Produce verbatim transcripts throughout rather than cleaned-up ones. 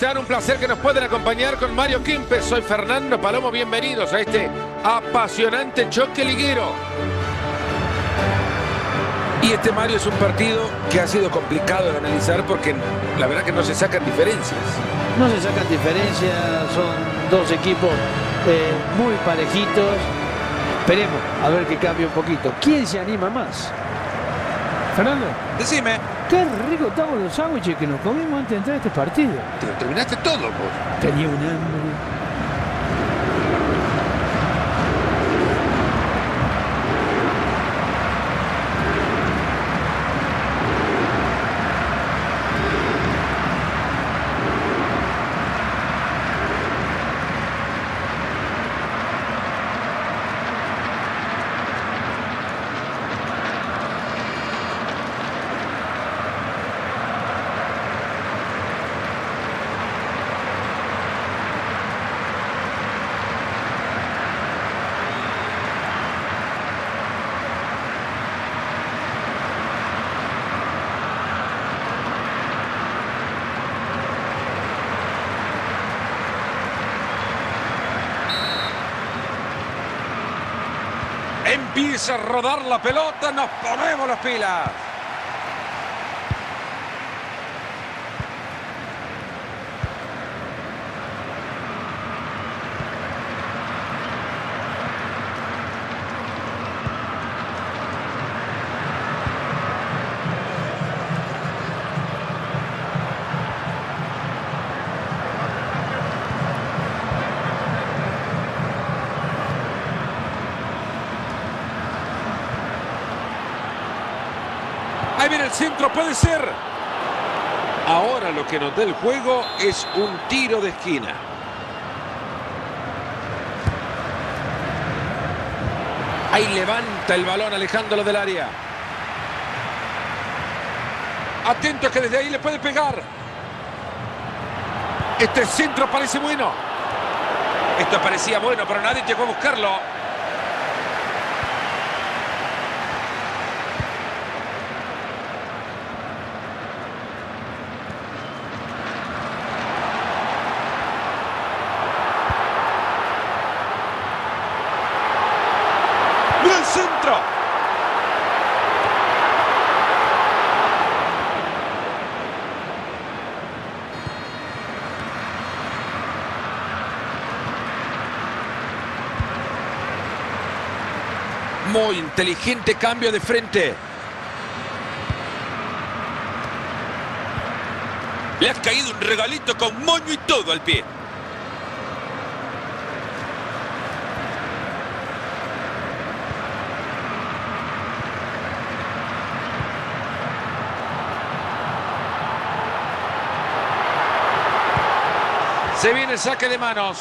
Un placer que nos pueden acompañar con Mario Quimpe. Soy Fernando Palomo, bienvenidos a este apasionante choque liguero. Y este, Mario, es un partido que ha sido complicado de analizar porque la verdad que no se sacan diferencias. No se sacan diferencias, son dos equipos eh, muy parejitos. Esperemos a ver que cambie un poquito. ¿Quién se anima más? Fernando, decime. Qué rico estaban los sándwiches que nos comimos antes de entrar a este partido. Te lo terminaste todo, vos. Tenía un hambre. Empieza a rodar la pelota, nos ponemos las pilas. Ahí viene el centro, puede ser. Ahora lo que nos da el juego es un tiro de esquina. Ahí levanta el balón alejándolo del área. Atento que desde ahí le puede pegar. Este centro parece bueno. Esto parecía bueno, pero nadie llegó a buscarlo. Centro. Muy inteligente cambio de frente. Le ha caído un regalito con moño y todo al pie. Se viene el saque de manos.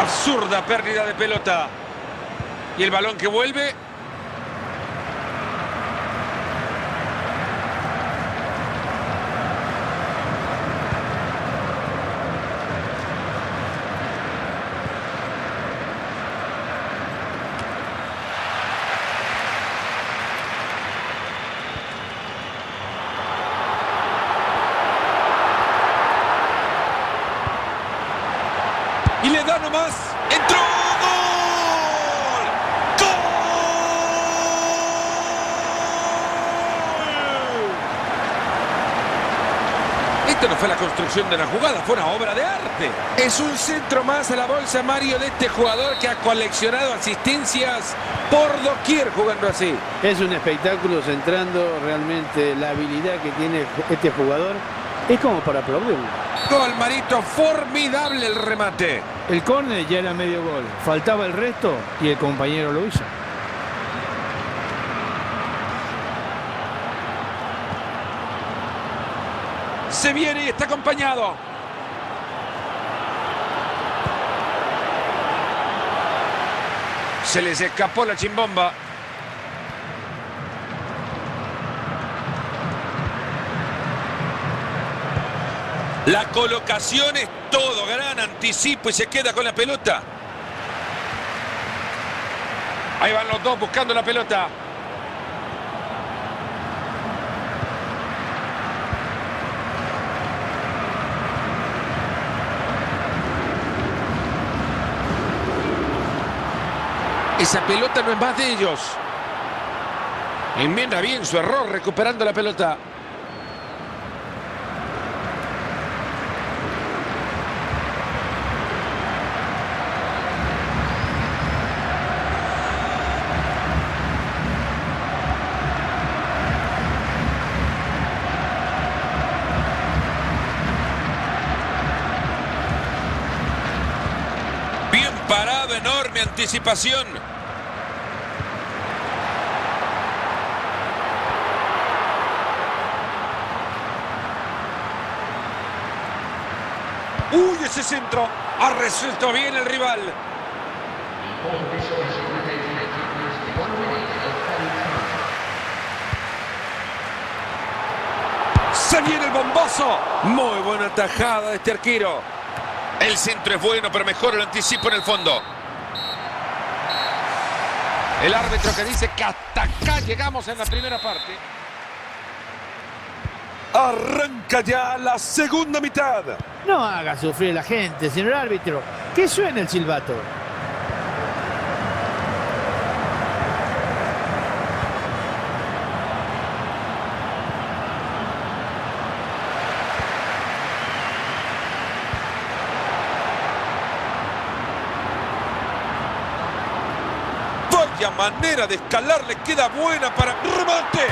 Absurda pérdida de pelota. Y el balón que vuelve. Y le da nomás. ¡Entró! ¡Gol! ¡Gol! Esto no fue la construcción de la jugada, fue una obra de arte. Es un centro más a la bolsa, Mario, de este jugador que ha coleccionado asistencias por doquier jugando así. Es un espectáculo centrando realmente la habilidad que tiene este jugador. Es como para aplaudirlo. Gol, Marito, formidable el remate. El córner ya era medio gol. Faltaba el resto y el compañero lo hizo. Se viene y está acompañado. Se les escapó la chimbomba. La colocación es todo, gran anticipo y se queda con la pelota. Ahí van los dos buscando la pelota. Esa pelota no es más de ellos. Enmienda bien su error recuperando la pelota. Bien parado, enorme anticipación. ¡Uy, ese centro! Ha resuelto bien el rival. ¡Se viene el bombazo! Muy buena tajada de este arquero. El centro es bueno, pero mejor lo anticipo en el fondo. El árbitro que dice que hasta acá llegamos en la primera parte. Arranca ya la segunda mitad. No haga sufrir a la gente, señor árbitro. Que suene el silbato. Vaya manera de escalar, le queda buena para remate.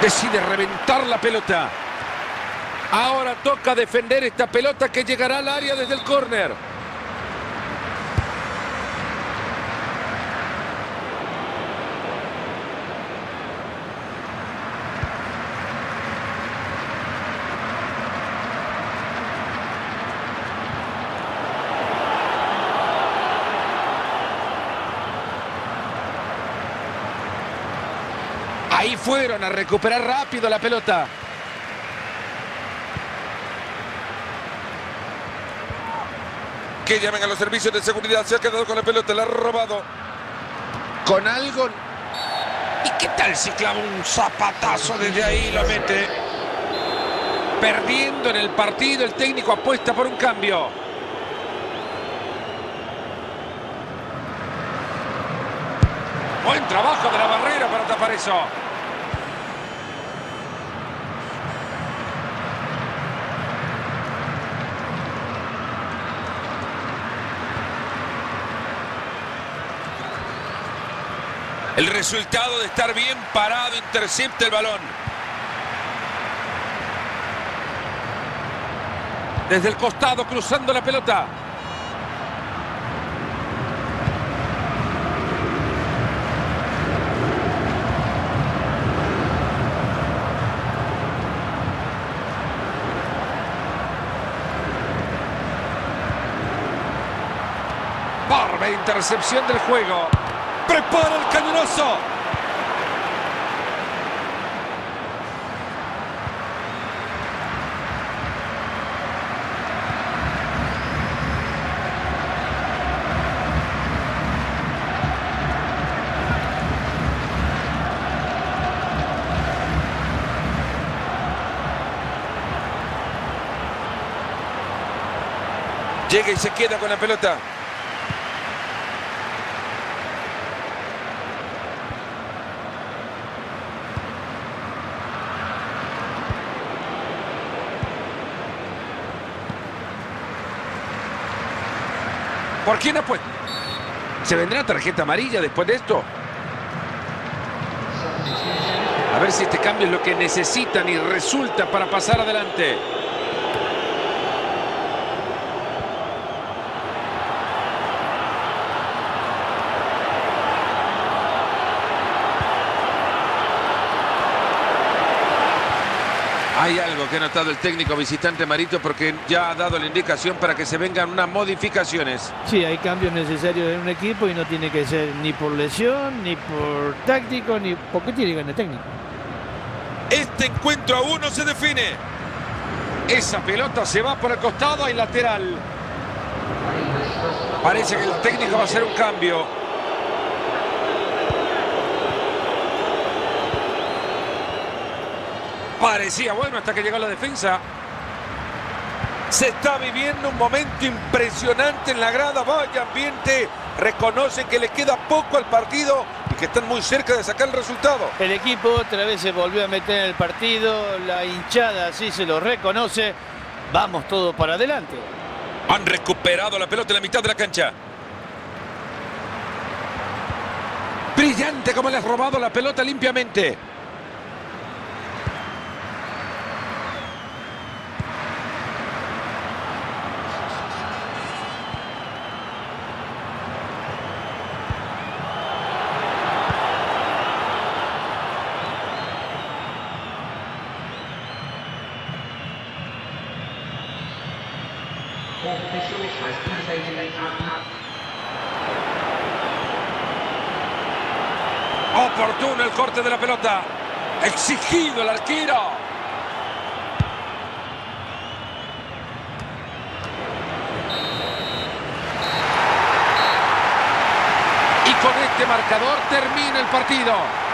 Decide reventar la pelota. Ahora toca defender esta pelota que llegará al área desde el córner. Ahí fueron a recuperar rápido la pelota. Que llamen a los servicios de seguridad. Se ha quedado con la pelota, la ha robado. Con algo. ¿Y qué tal si clava un zapatazo desde ahí y lo mete? Perdiendo en el partido, el técnico apuesta por un cambio. Buen trabajo de la barrera para tapar eso. El resultado de estar bien parado, intercepta el balón. Desde el costado, cruzando la pelota. Barba, intercepción del juego. ¡Prepara el cañonazo! Llega y se queda con la pelota. ¿Por quién apuesta? ¿Se vendrá tarjeta amarilla después de esto? A ver si este cambio es lo que necesitan y resulta para pasar adelante. Hay algo que ha notado el técnico visitante Marito, porque ya ha dado la indicación para que se vengan unas modificaciones. Sí, hay cambios necesarios en un equipo y no tiene que ser ni por lesión, ni por táctico, ni porque tiene que ganar técnico. Este encuentro aún no se define. Esa pelota se va por el costado y lateral. Parece que el técnico va a hacer un cambio. parecía bueno hasta que llegó la defensa. Se está viviendo un momento impresionante en la grada. Vaya ambiente. Reconocen que le queda poco al partido y que están muy cerca de sacar el resultado. El equipo otra vez se volvió a meter en el partido. La hinchada así se lo reconoce. Vamos todo para adelante. Han recuperado la pelota en la mitad de la cancha. Brillante como le has robado la pelota limpiamente. Oportuno el corte de la pelota. Exigido el arquero. Y con este marcador termina el partido.